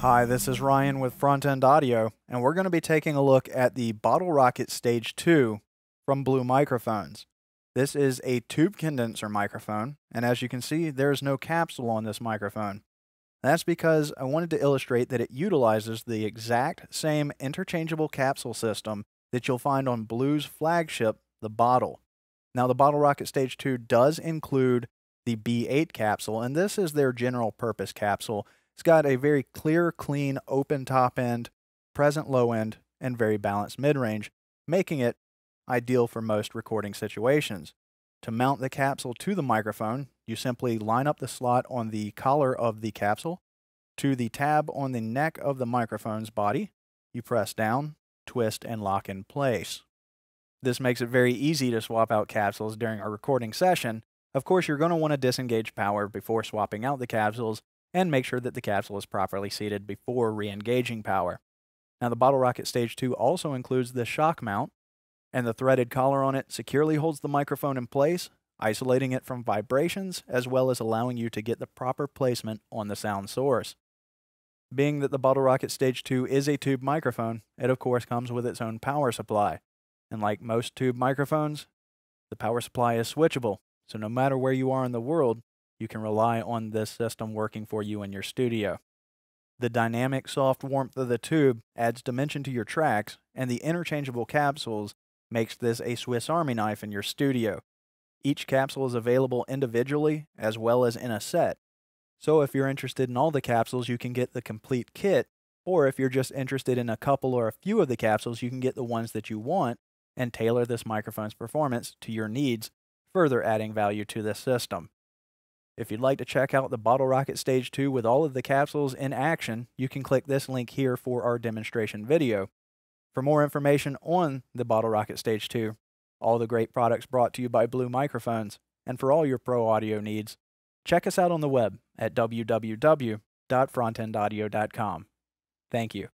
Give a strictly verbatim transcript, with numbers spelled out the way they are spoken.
Hi, this is Ryan with Front End Audio, and we're going to be taking a look at the Bottle Rocket Stage two from Blue Microphones. This is a tube condenser microphone, and as you can see, there's no capsule on this microphone. That's because I wanted to illustrate that it utilizes the exact same interchangeable capsule system that you'll find on Blue's flagship, the Bottle. Now, the Bottle Rocket Stage two does include the B eight capsule, and this is their general purpose capsule. It's got a very clear, clean, open top end, present low end, and very balanced mid-range, making it ideal for most recording situations. To mount the capsule to the microphone, you simply line up the slot on the collar of the capsule to the tab on the neck of the microphone's body. You press down, twist, and lock in place. This makes it very easy to swap out capsules during a recording session. Of course, you're going to want to disengage power before swapping out the capsules, and make sure that the capsule is properly seated before re-engaging power. Now, the Bottle Rocket Stage two also includes the shock mount, and the threaded collar on it securely holds the microphone in place, isolating it from vibrations, as well as allowing you to get the proper placement on the sound source. Being that the Bottle Rocket Stage two is a tube microphone, it of course comes with its own power supply. And like most tube microphones, the power supply is switchable, so no matter where you are in the world, you can rely on this system working for you in your studio. The dynamic soft warmth of the tube adds dimension to your tracks, and the interchangeable capsules makes this a Swiss Army knife in your studio. Each capsule is available individually as well as in a set. So if you're interested in all the capsules, you can get the complete kit, or if you're just interested in a couple or a few of the capsules, you can get the ones that you want and tailor this microphone's performance to your needs, further adding value to this system. If you'd like to check out the Bottle Rocket Stage two with all of the capsules in action, you can click this link here for our demonstration video. For more information on the Bottle Rocket Stage two, all the great products brought to you by Blue Microphones, and for all your pro audio needs, check us out on the web at w w w dot front end audio dot com. Thank you.